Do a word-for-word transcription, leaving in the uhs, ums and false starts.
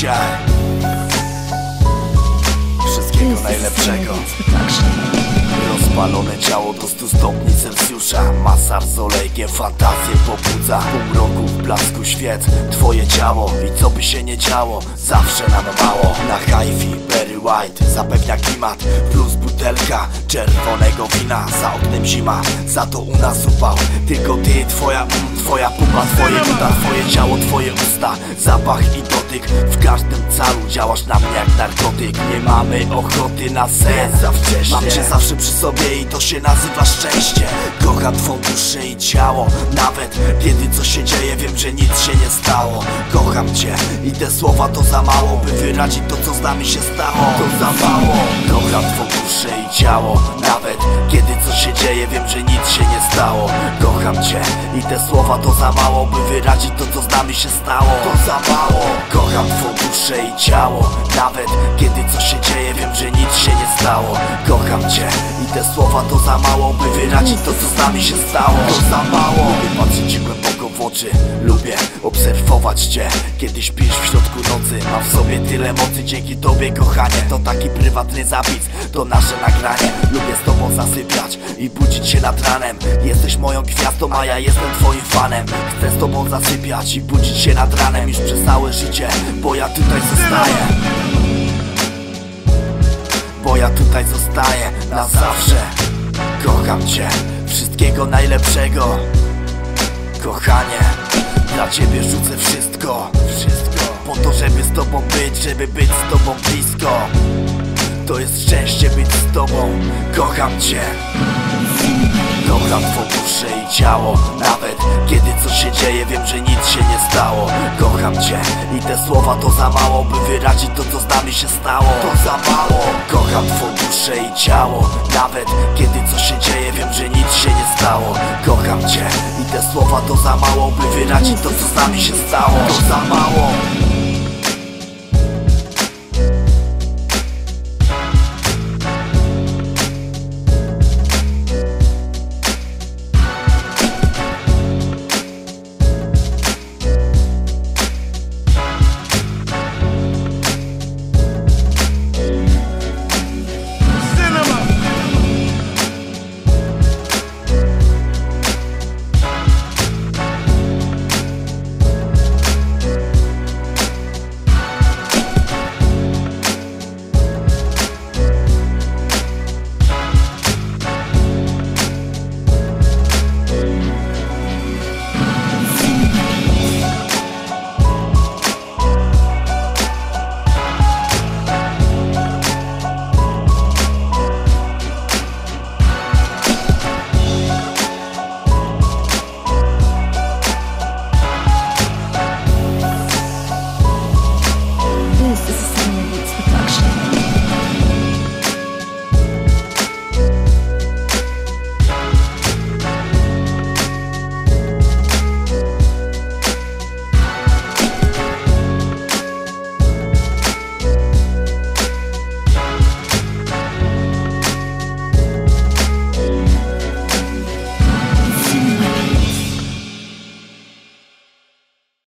dzisiaj. Wszystkiego najlepszego. Rozpalone ciało do stu stopni Celsjusza. Masaż z olejkiem fantazję pobudza. Pół roku w blasku świec twoje ciało. I co by się nie działo, zawsze nam mało. Na hajfi Barry White zapewnia klimat, plus butelka czerwonego wina. Za oknem zima, za to u nas upał. Tylko ty, twoja mm, twoja pupa, twoje uda, twoje ciało, twoje usta, zapach i dotyk. W każdym calu działasz na mnie jak narkotyk. Nie mamy ochoty na sens, za wcześnie. Mam cię zawsze przy sobie i to się nazywa szczęście. Kocham twą duszę i ciało, nawet kiedy coś się dzieje, wiem, że nic się nie stało. Kocham cię i te słowa to za mało, by wyrazić to, co z nami się stało. To za mało. Kocham twą duszę i ciało, nawet kiedy coś się dzieje, wiem, że nic się nie stało. Kocham cię i te słowa to za mało, by wyrazić to, co z nami się stało. To za mało. Kocham twą duszę i ciało, nawet kiedy coś się dzieje, wiem, że nic się nie stało. Kocham cię i te słowa to za mało, by wyrazić to, co z nami się stało. To za mało. Lubię patrzeć ci głęboko w oczy, lubię obserwować cię, kiedy śpisz w środku nocy. Mam w sobie tyle mocy, dzięki tobie, kochanie. To taki prywatny zapis, to nasze nagranie. Lubię z tobą zasypiać i budzić się nad ranem. Jesteś moją gwiazdą, a ja jestem twoim fanem. Chcę z tobą zasypiać i budzić się nad ranem już przez całe życie, bo ja tutaj zostaję. Bo ja tutaj zostaję na zawsze. Kocham cię, wszystkiego najlepszego. Kochanie, dla ciebie rzucę wszystko, wszystko. Po to, żeby z tobą być, żeby być z tobą blisko. To jest szczęście być z tobą. Kocham cię. Kocham twą duszę i ciało, nawet kiedy coś się dzieje, wiem, że nic się nie stało. Kocham cię i te słowa to za mało, by wyrazić to, co z nami się stało. To za mało. Kocham twą duszę i ciało, nawet kiedy coś się dzieje, wiem, że nic się nie stało. Kocham cię i te słowa to za mało, by wyrazić to, co z nami się stało. To za mało.